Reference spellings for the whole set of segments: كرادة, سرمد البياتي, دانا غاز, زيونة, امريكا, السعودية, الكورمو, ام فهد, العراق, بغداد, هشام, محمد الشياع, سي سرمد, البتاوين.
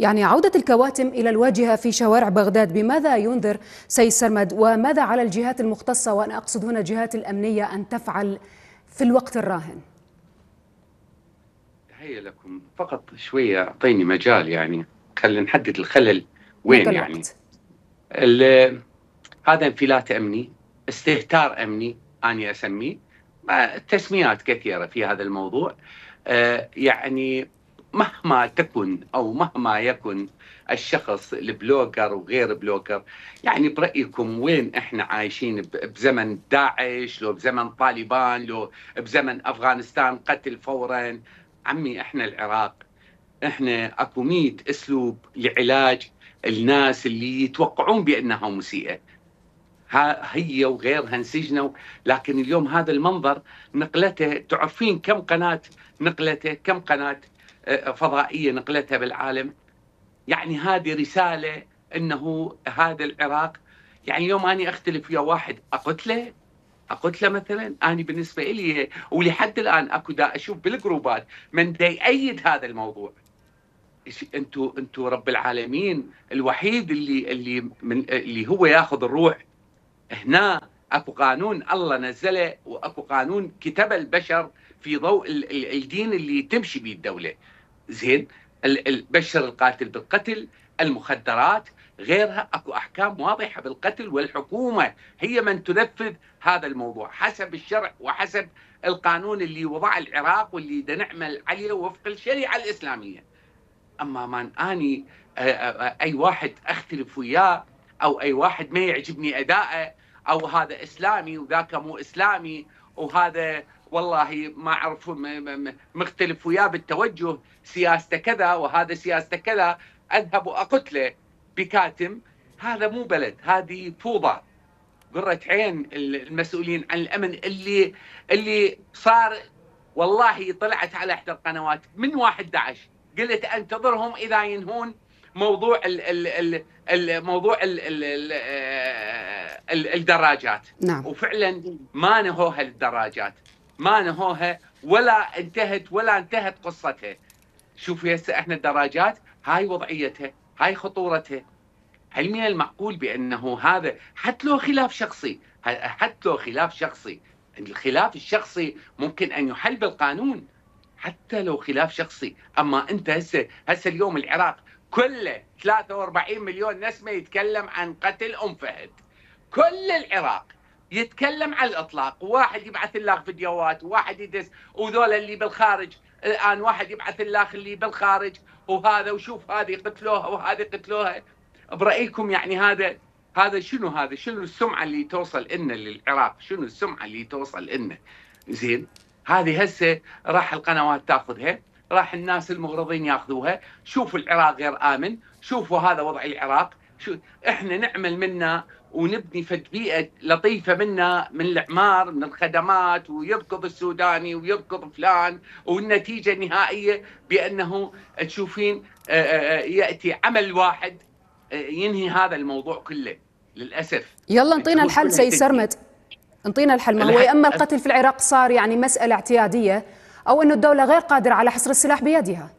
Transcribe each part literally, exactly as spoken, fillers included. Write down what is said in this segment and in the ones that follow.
يعني عودة الكواتم إلى الواجهة في شوارع بغداد، بماذا ينذر سي سرمد؟ وماذا على الجهات المختصة، وأنا أقصد هنا الجهات الأمنية، أن تفعل في الوقت الراهن؟ تحية لكم. فقط شوية أعطيني مجال، يعني خلينا نحدد الخلل وين. يعني هذا انفلات أمني، استهتار أمني أنا أسميه، تسميات كثيرة في هذا الموضوع. آه يعني مهما تكن أو مهما يكن الشخص البلوجر وغير بلوجر، يعني برأيكم وين إحنا عايشين؟ بزمن داعش، لو بزمن طالبان، لو بزمن أفغانستان قتل فورا. عمي إحنا العراق، إحنا أكو مية أسلوب لعلاج الناس اللي يتوقعون بأنها مسيئة، هي وغيرها انسجنوا. لكن اليوم هذا المنظر نقلته، تعرفين كم قناة نقلته، كم قناة فضائية نقلتها بالعالم. يعني هذه رسالة أنه هذا العراق، يعني اليوم أنا أختلف ويا واحد أقتله أقتله مثلا. أنا بالنسبة لي ولحد الآن أكو دا أشوف بالجروبات من دا يأيد هذا الموضوع. أنتوا أنتوا رب العالمين، الوحيد اللي اللي من اللي هو ياخذ الروح. هنا اكو قانون الله نزله، واكو قانون كتبه البشر في ضوء الدين اللي تمشي به الدوله. زين، بشر القاتل بالقتل، المخدرات، غيرها، اكو احكام واضحه بالقتل، والحكومه هي من تنفذ هذا الموضوع حسب الشرع وحسب القانون اللي وضع العراق واللي دا نعمل عليه وفق الشريعه الاسلاميه. اما من اني اي واحد اختلف وياه أو أي واحد ما يعجبني أداءه، أو هذا إسلامي وذاك مو إسلامي، وهذا والله ما أعرف مختلف وياه بالتوجه، سياسته كذا وهذا سياسته كذا، أذهب وأقتله بكاتم. هذا مو بلد، هذه فوضى، قرة عين المسؤولين عن الأمن اللي اللي صار. والله طلعت على إحدى القنوات من واحد داعش، قلت أنتظرهم إذا ينهون موضوع ال ال ال موضوع ال ال ال الدراجات. نعم. وفعلا ما نهوها الدراجات، ما نهوها ولا انتهت ولا انتهت قصتها. شوفوا هسه احنا الدراجات هاي وضعيتها، هاي خطورتها. هل من المعقول بانه هذا حتى لو خلاف شخصي، حتى لو خلاف شخصي، الخلاف الشخصي ممكن ان يحل بالقانون حتى لو خلاف شخصي. اما انت هسه هسه اليوم العراق كله ثلاثة وأربعين مليون نسمة يتكلم عن قتل أم فهد، كل العراق يتكلم على الإطلاق، واحد يبعث لك فيديوهات، واحد يدس، وذول اللي بالخارج الآن واحد يبعث لك اللي بالخارج وهذا، وشوف هذه قتلوها وهذه قتلوها. برأيكم يعني هذا هذا شنو هذا شنو السمعة اللي توصل لنا للعراق؟ شنو السمعة اللي توصل لنا؟ زين، هذه هسه راح القنوات تاخذها، راح الناس المغرضين ياخذوها. شوفوا العراق غير آمن، شوفوا هذا وضع العراق. شو احنا نعمل منا ونبني فد بيئة لطيفة منا، من الاعمار، من الخدمات، ويركض السوداني ويركض فلان، والنتيجة النهائية بأنه تشوفين يأتي عمل واحد ينهي هذا الموضوع كله للأسف. يلا انطينا الحل سي سرمد، انطينا الحل. ما هو يا اما القتل في العراق صار يعني مسألة اعتيادية، أو أن الدولة غير قادرة على حصر السلاح بيدها.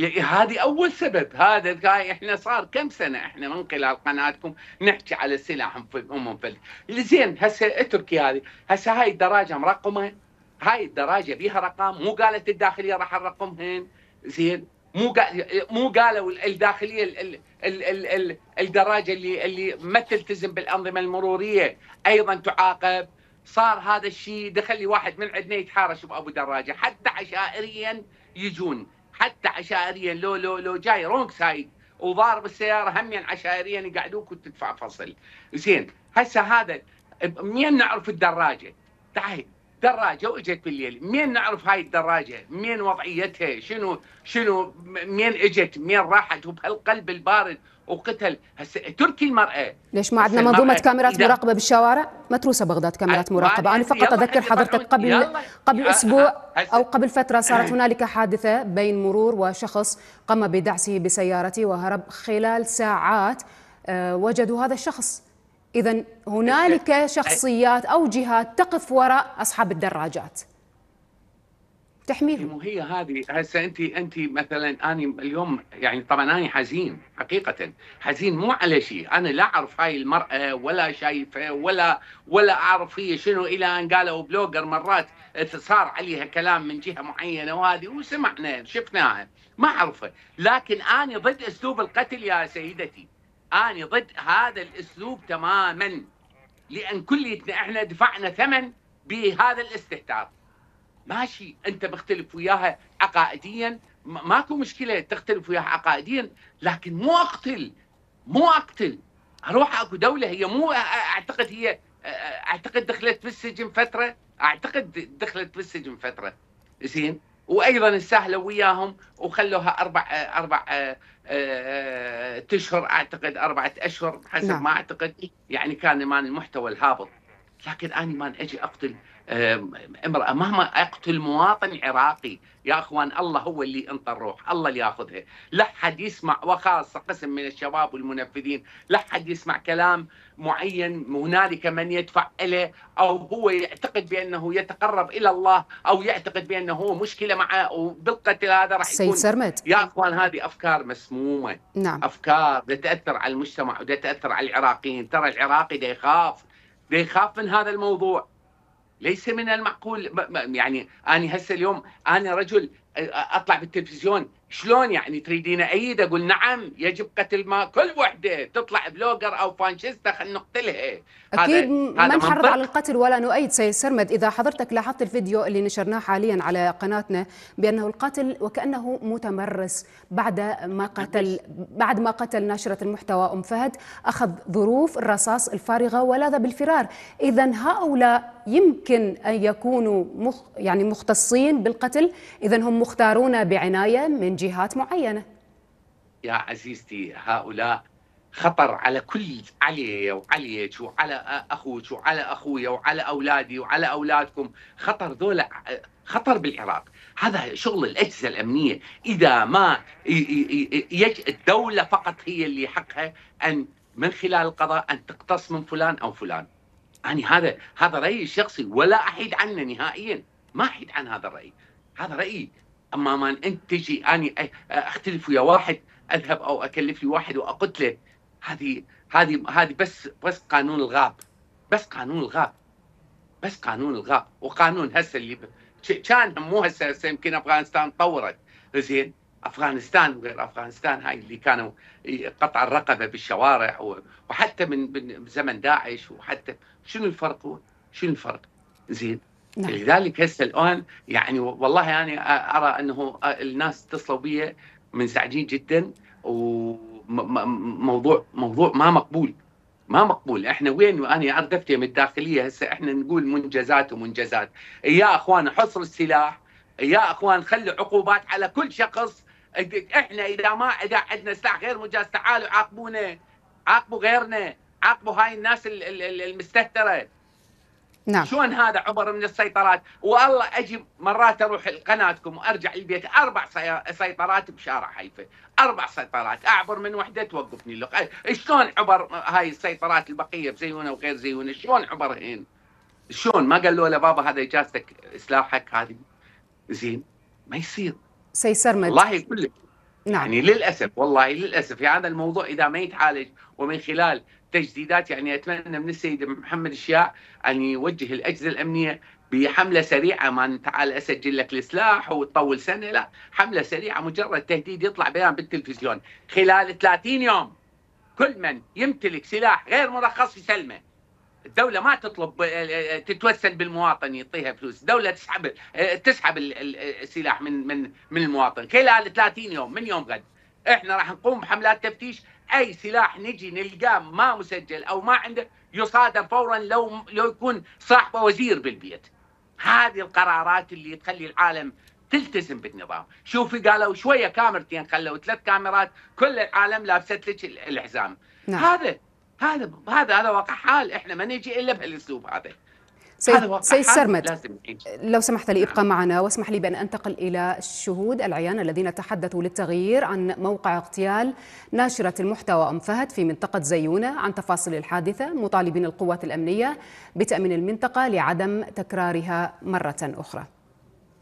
هذه أول سبب. هذا إحنا صار كم سنة إحنا من خلال قناتكم نحكي على السلاح أم فهد. زين، هسه اتركي هذه، هسه هاي الدراجة مرقمة، هاي الدراجة بيها رقم، مو قالت الداخلية راح نرقمهن. زين، مو مو قالوا الداخلية ال ال ال ال ال الدراجة اللي اللي ما تلتزم بالأنظمة المرورية أيضا تعاقب. صار هذا الشيء، دخل لي واحد من عندنا يتحارش بابو دراجه، حتى عشائريا يجون، حتى عشائريا لو لو لو جاي رونج سايد وضارب السياره همين عشائريا يقعدوك وتدفع فصل. زين، هسه هذا منين نعرف الدراجه؟ تعال دراجه واجت بالليل، منين نعرف هاي الدراجه؟ منين وضعيتها؟ شنو شنو منين اجت؟ منين راحت وبهالقلب البارد وقتل؟ هسه تركي المرأة، ليش ما عندنا منظومة كاميرات مراقبة بالشوارع؟ متروسة بغداد كاميرات مراقبة. أنا فقط أذكر حضرتك قبل قبل أسبوع أو قبل فترة صارت هنالك حادثة بين مرور وشخص قام بدعسه بسيارته وهرب، خلال ساعات وجدوا هذا الشخص. إذا هنالك شخصيات أو جهات تقف وراء أصحاب الدراجات. تحميهم. مو هي هذه هسه انت انت مثلا انا اليوم يعني طبعا انا حزين حقيقه، حزين مو على شيء، انا لا اعرف هاي المراه ولا شايفها ولا ولا اعرف هي شنو، الى ان قالوا بلوجر مرات صار عليها كلام من جهه معينه وهذه وسمعنا شفناها ما اعرفها، لكن انا ضد اسلوب القتل يا سيدتي، انا ضد هذا الاسلوب تماما، لان كليتنا احنا دفعنا ثمن بهذا الاستهتار. ماشي انت مختلف وياها عقائديا ماكو مشكله، تختلف وياها عقائديا، لكن مو اقتل مو اقتل، اروح اكو دوله هي مو اعتقد هي اعتقد دخلت بالسجن فتره، اعتقد دخلت بالسجن فتره زين، وايضا انسحلوا وياهم وخلوها اربع اربع تشهر اعتقد اربعه اشهر حسب نعم. ما اعتقد يعني كان مان المحتوى الهابط، لكن اني ما اجي اقتل امرأة مهما اقتل مواطن عراقي يا اخوان، الله هو اللي انطى الروح، الله اللي ياخذها، لا حد يسمع، وخاصه قسم من الشباب والمنفذين لا حد يسمع كلام معين هنالك من يدفع له او هو يعتقد بانه يتقرب الى الله او يعتقد بانه هو مشكله معه وبالقتل هذا راح يكون. سيد سرمد يا اخوان هذه افكار مسمومه نعم. افكار تتاثر على المجتمع وتتاثر على العراقيين، ترى العراقي دا يخاف دا يخاف من هذا الموضوع، ليس من المعقول يعني أنا هسه اليوم أنا رجل أطلع بالتلفزيون شلون يعني تريدين أيد أقول نعم يجب قتل ما كل وحدة تطلع بلوجر أو فانشيستا خلينا نقتلها؟ أكيد ما نحرض على القتل ولا نؤيد. سيد سرمد إذا حضرتك لاحظت الفيديو اللي نشرناه حاليا على قناتنا بأنه القاتل وكأنه متمرس بعد ما قتل بعد ما قتل ناشرة المحتوى أم فهد، أخذ ظروف الرصاص الفارغة ولاذ بالفرار. إذا هؤلاء يمكن أن يكونوا مخ يعني مختصين بالقتل، إذا هم مختارون بعناية من جهات معينة. يا عزيزتي هؤلاء خطر على كل، علي وعليك وعلى أخوك وعلى أخويا وعلى أولادي وعلى أولادكم، خطر ذولا خطر بالعراق. هذا شغل الأجهزة الأمنية، إذا ما يجي الدولة فقط هي اللي حقها أن من خلال القضاء أن تقتص من فلان أو فلان. يعني هذا هذا رأيي الشخصي ولا أحد عنه نهائيا، ما أحد عن هذا الرأي، هذا رأيي. اما من انت تجي اني اختلف ويا واحد اذهب او اكلف لي واحد واقتله، هذه هذه هذه بس بس قانون الغاب، بس قانون الغاب، بس قانون الغاب. وقانون هسه اللي ب... كان مو هسه هسه يمكن افغانستان طورت زين، افغانستان وغير افغانستان هاي اللي كانوا قطع الرقبه بالشوارع و... وحتى من... من زمن داعش، وحتى شنو الفرق هو؟ شنو الفرق؟ زين نعم. لذلك هسه الان يعني والله يعني ارى انه الناس اتصلوا بي منزعجين جدا، وموضوع موضوع ما مقبول ما مقبول. احنا وين وانا اردفتي من الداخليه هسه احنا نقول منجزات ومنجزات، يا اخوان حصر السلاح، يا اخوان خلوا عقوبات على كل شخص، احنا اذا ما اذا عندنا سلاح غير مجاز تعالوا عاقبونا، عاقبوا غيرنا، عاقبوا هاي الناس المستهتره نعم. شلون هذا عبر من السيطرات؟ والله اجي مرات اروح لقناتكم وارجع للبيت اربع سيطرات بشارع حيفا، اربع سيطرات، اعبر من وحده توقفني اللقاء، شلون عبر هاي السيطرات البقيه بزيونه وغير زيونه، شلون عبرهن؟ شلون ما قالوا له بابا هذا اجازتك سلاحك هذه زين؟ ما يصير. سي سرمد والله كله نعم. يعني للاسف والله للاسف يعني هذا الموضوع اذا ما يتعالج ومن خلال تجديدات، يعني اتمنى من السيد محمد الشياع ان يوجه الاجهزه الامنيه بحمله سريعه، ما تعال اسجل لك السلاح وتطول سنه، لا حمله سريعه مجرد تهديد يطلع بيان بالتلفزيون خلال ثلاثين يوم كل من يمتلك سلاح غير مرخص يسلمه. الدوله ما تطلب تتوسل بالمواطن يعطيها فلوس، الدوله تسحب تسحب السلاح من من من المواطن خلال ثلاثين يوم من يوم غد. احنا راح نقوم بحملات تفتيش، اي سلاح نجي نلقاه ما مسجل او ما عنده يصادر فورا لو لو يكون صاحبه وزير بالبيت. هذه القرارات اللي تخلي العالم تلتزم بالنظام. شوفي قالوا شويه كاميرتين خلوا ثلاث كاميرات كل العالم لابست لك الحزام. نعم. هذا هذا هذا هذا واقع حال، احنا ما نجي الا بهالاسلوب هذا. سيد سرمد لو سمحت لي ابقى معنا، واسمح لي بأن أنتقل إلى الشهود العيان الذين تحدثوا للتغيير عن موقع اغتيال ناشرة المحتوى أم فهد في منطقة زيونة عن تفاصيل الحادثة، مطالبين القوات الأمنية بتأمين المنطقة لعدم تكرارها مرة أخرى.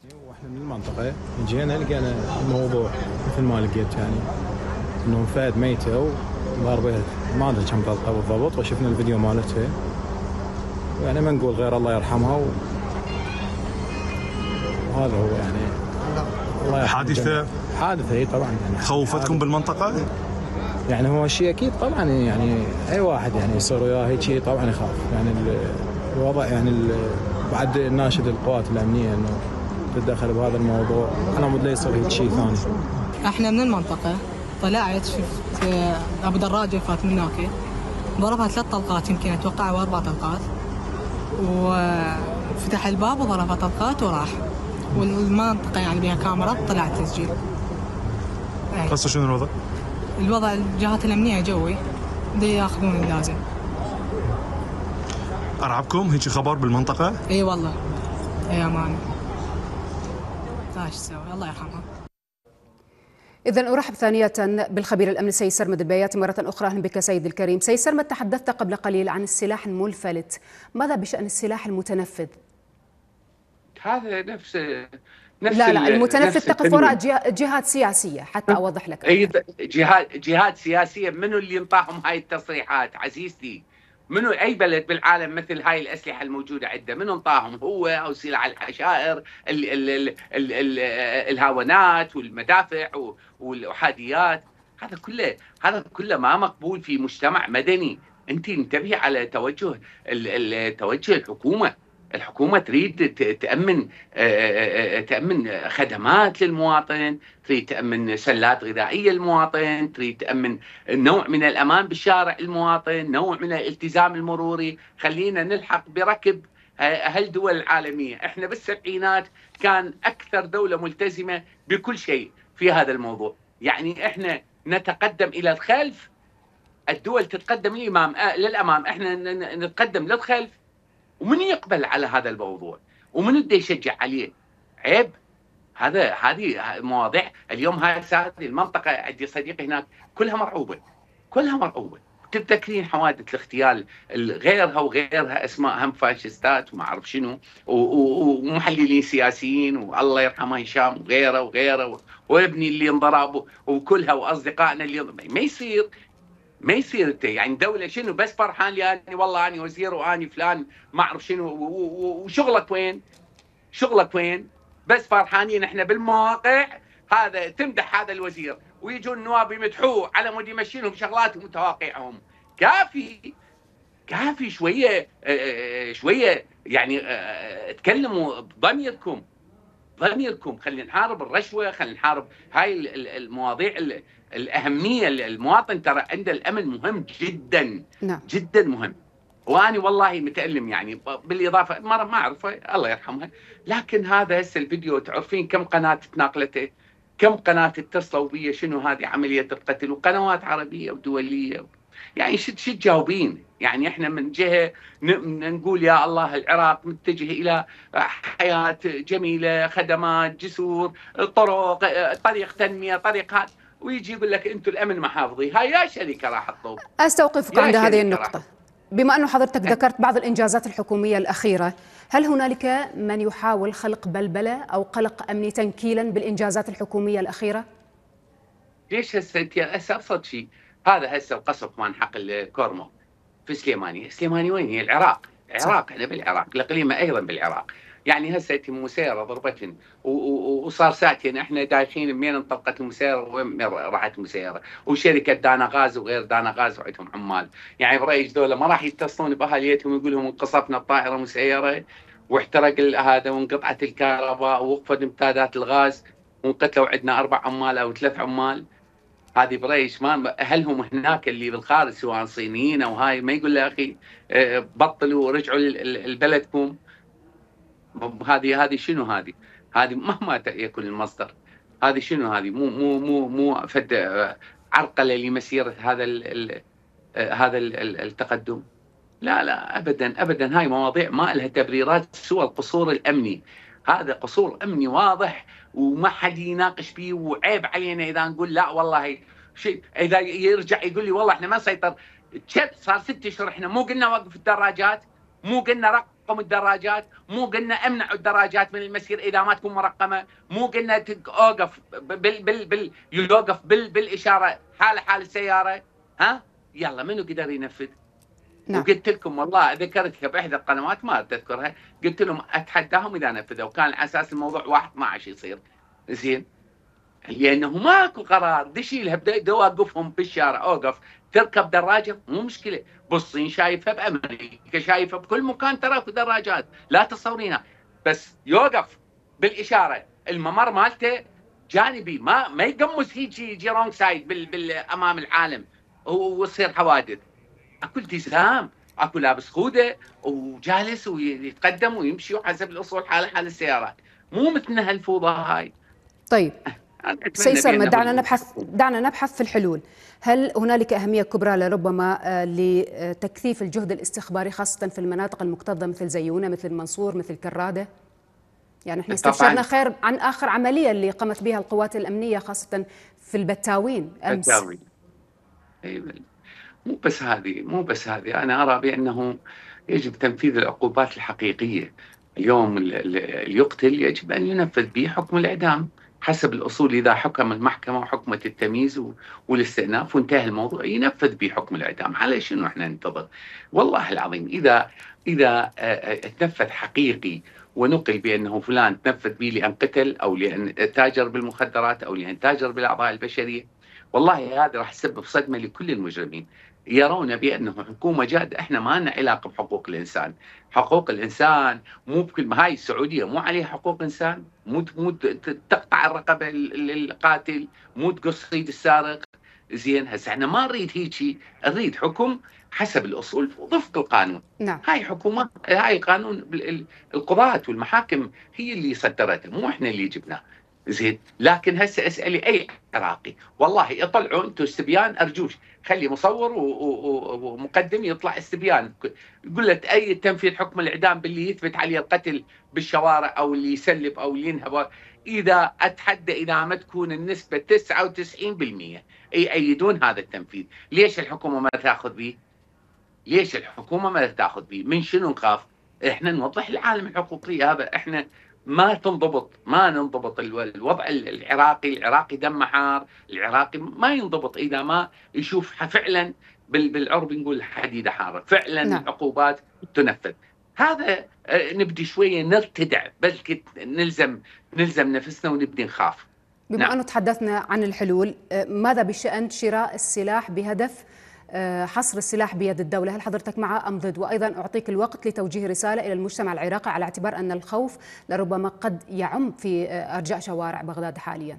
واحنا من المنطقه جينا لقينا موضوع مثل ما لقيت يعني انه أم فهد ميته وضاربه ما ادري كم ضربه بالضبط، وشفنا الفيديو مالتها يعني ما نقول غير الله يرحمها و... وهذا هو يعني الله حادثه حادثه اي طبعا يعني خوفتكم بالمنطقه؟ يعني هو شيء اكيد طبعا، يعني اي واحد يعني يصير وياه هيك شيء طبعا يخاف، يعني الوضع يعني ال... بعد ناشد القوات الامنيه انه تتدخل بهذا الموضوع على مود لا يصير هيك شيء ثاني. احنا من المنطقه طلعت شفت ابو دراجه فات من هناك ضربها ثلاث طلقات يمكن اتوقع او اربع طلقات، وفتح الباب وضربها طلقات وراح، والمنطقه يعني بها كاميرا طلع تسجيل. هسه شنو الوضع؟ الوضع الجهات الامنيه جوي دي ياخذون اللازم. ارعبكم هيك خبر بالمنطقه؟ اي والله يا مان ايش تسوي، الله يرحمها. إذا أرحب ثانية بالخبير الأمني سي سرمد البياتي مرة أخرى. أهلا بك سيد الكريم. سي سرمد، تحدثت قبل قليل عن السلاح الملفلت، ماذا بشأن السلاح المتنفذ؟ هذا نفس نفس لا لا المتنفذ تقف وراء جهات سياسية حتى أوضح لك. أي جهات جهات سياسية؟ منو اللي ينطاهم هاي التصريحات عزيزتي؟ منو أي بلد بالعالم مثل هاي الأسلحة الموجودة عنده منو انطاهم؟ هو أو سلع العشائر ال ال ال ال ال الهاونات والمدافع والأحاديات، هذا كله هذا كله ما مقبول في مجتمع مدني. أنت انتبهي على توجه توجه الحكومة، الحكومة تريد تأمن تأمن خدمات للمواطن، تريد تأمن سلات غذائية للمواطن، تريد تأمن نوع من الأمان بالشارع للمواطن، نوع من الالتزام المروري. خلينا نلحق بركب هالدول العالمية. احنا بالسبعينات كان أكثر دولة ملتزمة بكل شيء في هذا الموضوع، يعني احنا نتقدم إلى الخلف، الدول تتقدم للأمام، احنا نتقدم للخلف. ومن يقبل على هذا الموضوع ومن بده يشجع عليه؟ عيب. هذا هذه مواضيع اليوم هاي هذه المنطقه عندي صديقي هناك كلها مرعوبه كلها مرعوبه. تتذكرين حوادث الاغتيال غيرها وغيرها اسماء هم فاشستات وما اعرف شنو ومحللين سياسيين والله يرحمه هشام وغيره وغيره وابني اللي انضرب وكلها واصدقائنا اللي ما يصير ما يصير. انت يعني دوله شنو بس فرحان لاني والله اني وزير واني فلان ما اعرف شنو وشغلك وين؟ شغلك وين؟ بس فرحانين احنا بالمواقع، هذا تمدح هذا الوزير ويجون النواب يمدحوه على مود يمشينهم شغلاتهم وتواقيعهم. كافي كافي شويه شويه يعني تكلموا بضميركم ضميركم. خلينا نحارب الرشوه، خلينا نحارب هاي المواضيع الأهمية. المواطن ترى عنده الأمل مهم جدا لا. جدا مهم. وأنا والله متألم يعني بالإضافة مرة ما أعرفها الله يرحمها، لكن هذا هسه الفيديو تعرفين كم قناة تناقلته، كم قناة اتصلوا بيه شنو هذه عملية القتل، وقنوات عربية ودولية. يعني شو شو تجاوبين؟ يعني احنا من جهه نقول يا الله العراق متجه الى حياه جميله، خدمات، جسور، طرق، طريق تنميه، طريق هذا، ويجي يقول لك انتم الامن ما حافظي. هاي يا شركه راح تطوب. استوقفك عند هذه النقطه. بما انه حضرتك ذكرت بعض الانجازات الحكوميه الاخيره، هل هنالك من يحاول خلق بلبله او قلق امني تنكيلا بالانجازات الحكوميه الاخيره؟ ليش هسه انت ابسط شيء هذا هسه القصف مال حق الكورمو في سليمانيه، سليمانيه وين هي؟ العراق، العراق احنا بالعراق، الاقليمه ايضا بالعراق. يعني هسه تم مسيره ضربتن وصار ساعتين احنا دايخين منين انطلقت المسيره وين راحت المسيره، وشركه دانا غاز وغير دانا غاز وعندهم عمال، يعني برايي ذولا ما راح يتصلون باهاليتهم ويقول لهم انقصفنا الطائره مسيره واحترق هذا وانقطعت الكهرباء ووقفت امتدادات الغاز وانقتلوا عندنا اربع عمال او ثلاث عمال. هذه بريش ما اهلهم هناك اللي بالخارج سواء صينيين او هاي ما يقول له اخي بطلوا رجعوا لبلدكم. هذه هذه شنو هذه؟ هذه مهما يكون المصدر هذه شنو هذه؟ مو مو مو مو فد عرقله لمسيره هذا ال هذا ال التقدم. لا لا ابدا ابدا، هاي مواضيع ما لها تبريرات سوى القصور الامني. هذا قصور امني واضح وما حد يناقش فيه، وعيب علينا اذا نقول لا والله شيء. اذا يرجع يقول لي والله احنا ما نسيطر، صار ست اشهر احنا مو قلنا وقف الدراجات، مو قلنا رق ترقم الدراجات، مو قلنا امنعوا الدراجات من المسير اذا ما تكون مرقمه، مو قلنا اوقف بال بال بال يوقف بال بالاشاره حال حال السياره، ها؟ يلا منو قدر ينفذ؟ نعم. وقلت لكم والله ذكرتها باحدى القنوات ما تذكرها، قلت لهم اتحداهم اذا نفذوا، وكان على اساس الموضوع واحد اثناعش يصير زين، لانه ماكو قرار، دشيلها بدي اوقفهم بالشارع، اوقف تركب دراجه مو مشكله، بالصين شايفها، بامريكا شايفها، بكل مكان ترى في دراجات، لا تصورينها، بس يوقف بالاشاره، الممر مالته جانبي، ما ما يقمص هيجي يجي رونج سايد بالامام العالم ويصير حوادث. اكو التزام، اكو لابس خوذه وجالس ويتقدم ويمشي حسب الاصول حاله حال السيارات، مو مثلنا هالفوضى هاي. طيب سي سرمد، دعنا نبحث دعنا نبحث في الحلول. هل هنالك أهمية كبرى لربما لتكثيف الجهد الاستخباري خاصة في المناطق المكتظة مثل زيونة، مثل المنصور، مثل كرادة؟ يعني احنا استفسرنا خير عن آخر عملية اللي قامت بها القوات الأمنية خاصة في البتاوين أمس. البتاوين. أيوة. مو بس هذه، مو بس هذه، أنا أرى بأنه يجب تنفيذ العقوبات الحقيقية. اليوم اللي يقتل يجب أن ينفذ به حكم الإعدام حسب الأصول، إذا حكم المحكمة وحكمة التمييز والاستئناف وانتهى الموضوع، ينفذ بحكم الإعدام. على شنو احنا ننتظر؟ والله العظيم إذا إذا تنفذ حقيقي ونقل بأنه فلان تنفذ به لأن قتل أو لأن تاجر بالمخدرات أو لأن تاجر بالأعضاء البشرية، والله هذا راح يسبب صدمة لكل المجرمين. يرون بأنه حكومة جادة، احنا ما لنا علاقة بحقوق الإنسان، حقوق الإنسان مو بكل هاي السعودية مو عليها حقوق إنسان، مو مو تقطع الرقبة للقاتل، مو تقص ايد السارق، زين هسه احنا ما نريد هيجي، نريد حكم حسب الأصول وفق القانون. نعم. هاي حكومة، هاي القانون القضاة والمحاكم هي اللي صدرته، مو احنا اللي جبناه. زين، لكن هسه اسالي اي عراقي، والله اطلعوا انتم استبيان ارجوش، خلي مصور ومقدم يطلع استبيان، يقول لك اي تنفيذ حكم الاعدام باللي يثبت عليه القتل بالشوارع او اللي يسلب او اللي ينهب، اذا اتحدى اذا ما تكون النسبه تسعة وتسعين بالمئة يأيدون هذا التنفيذ. ليش الحكومه ما تاخذ به؟ ليش الحكومه ما تاخذ به؟ من شنو نخاف؟ احنا نوضح العالم الحقوقيه هذا، احنا ما تنضبط، ما ننضبط الوضع العراقي، العراقي دم حار، العراقي ما ينضبط إذا ما يشوف فعلا بالعرب نقول الحديدة حارة، فعلا نعم. العقوبات تنفذ. هذا نبدي شوية نرتدع، بلكي نلزم نلزم نفسنا ونبدي نخاف. بما نعم. أنه تحدثنا عن الحلول، ماذا بشأن شراء السلاح بهدف حصر السلاح بيد الدولة؟ هل حضرتك مع أم ضد؟ وأيضا أعطيك الوقت لتوجيه رسالة إلى المجتمع العراقي على اعتبار أن الخوف لربما قد يعم في أرجاء شوارع بغداد حاليا.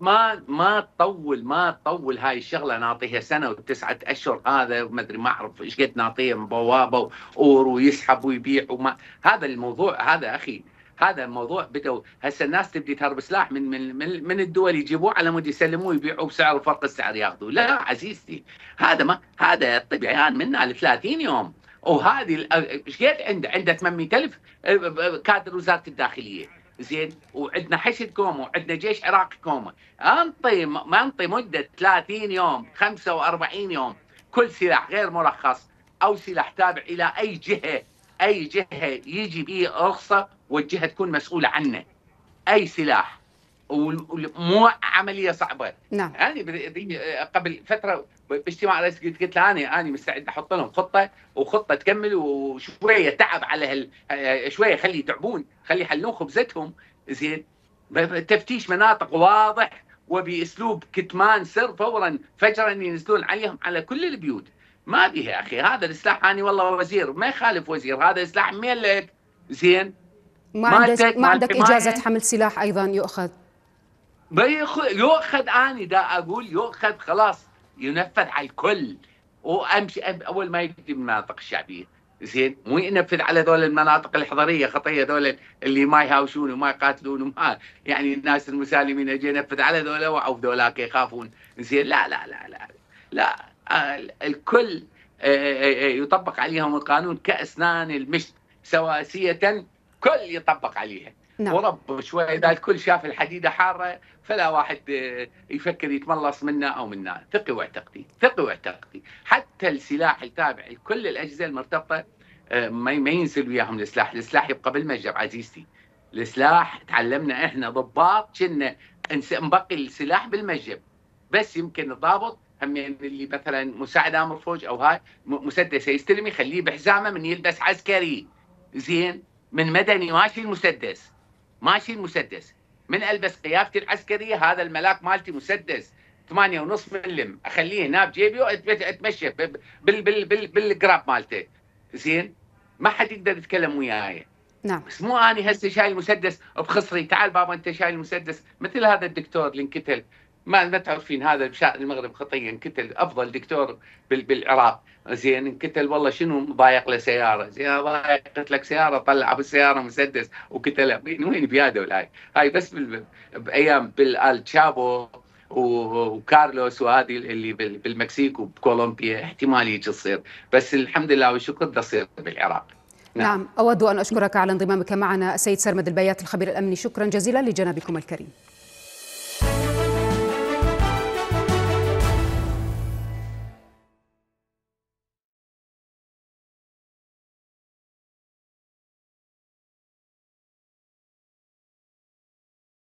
ما ما تطول ما تطول هاي الشغله، نعطيها سنه وتسعه اشهر، هذا ما ادري ما اعرف ايش قد نعطيه من بوابه وأور ويسحب ويبيع وما. هذا الموضوع هذا اخي، هذا الموضوع بدأوا هسه الناس تبدي تهرب سلاح من من من الدول، يجيبوه على مود يسلموه يبيعوه بسعر، فرق السعر ياخذوه. لا عزيزتي، هذا ما هذا طبيعيان منا ل ثلاثين يوم، وهذه ايش قد عنده؟ عنده ثمانمئة ألف كادر وزاره الداخليه، زين، وعندنا حشد كومه، وعندنا جيش عراقي كومه، انطي ما انطي مده ثلاثين يوم، خمسة وأربعين يوم، كل سلاح غير مرخص او سلاح تابع الى اي جهه، اي جهه يجي به رخصه والجهه تكون مسؤوله عنه، اي سلاح، ومو عمليه صعبه. نعم. انا يعني قبل فتره باجتماع رئيس قلت له انا انا مستعد احط لهم خطه، وخطه تكمل، وشويه تعب على هال شويه، خلي يتعبون، خلي يحلون خبزتهم، زين، تفتيش مناطق واضح وباسلوب كتمان سر فورا فجرا ينزلون عليهم على كل البيوت. ما بيها اخي، هذا السلاح انا والله وزير ما يخالف وزير، هذا السلاح ملك، زين، ما عندك ما عندك اجازه حمل سلاح ايضا يؤخذ، يؤخذ. اني دا اقول يؤخذ خلاص، ينفذ على الكل، وامشي اول ما يجي من المناطق الشعبيه، زين، مو ينفذ على ذول المناطق الحضريه خطيه، ذول اللي ما يهاوشون وما يقاتلون وما يعني الناس المسالمين، اجي ينفذ على ذول او ذولاك يخافون، زين، لا لا لا لا لا، الكل يطبق عليهم القانون كاسنان المشط سواسيه، كل يطبق عليها. نعم. ورب شوي اذا الكل شاف الحديده حاره فلا واحد يفكر يتملص منا او منا، ثقي واعتقدي، ثقي واعتقدي، حتى السلاح التابع لكل الاجهزه المرتبطه ما ينزل وياهم السلاح، السلاح يبقى بالمتجر عزيزتي. السلاح تعلمنا احنا ضباط كنا نبقي السلاح بالمتجر، بس يمكن الضابط هم اللي مثلا مساعد امر فوج او هاي مسدس يستلم يخليه بحزامه من يلبس عسكري زين من مدني ماشي المسدس ماشي المسدس من البس قيافتي العسكريه هذا الملاك مالتي مسدس ثمانية ونص ملم اخليه هنا بجيبي واتمشى بال بال بال بالقراب مالته زين ما حد يقدر يتكلم وياي. نعم بس مو اني هسه شايل المسدس بخصري، تعال بابا انت شايل المسدس. مثل هذا الدكتور اللي انقتل، ما ما تعرفين هذا المغرب خطيه، انقتل افضل دكتور بالعراق زين انقتل والله شنو ضايق له سياره، زين ضايقت لك سياره طلع بالسياره مسدس وقتله. وين بياده هاي؟ هاي بس بايام بالالتشابو وكارلوس وهذه اللي بالمكسيك وبكولومبيا احتمال يجي تصير، بس الحمد لله والشكر تصير بالعراق. نعم. نعم، أود أن أشكرك على انضمامك معنا السيد سرمد البياتي الخبير الأمني، شكرا جزيلا لجنابكم الكريم.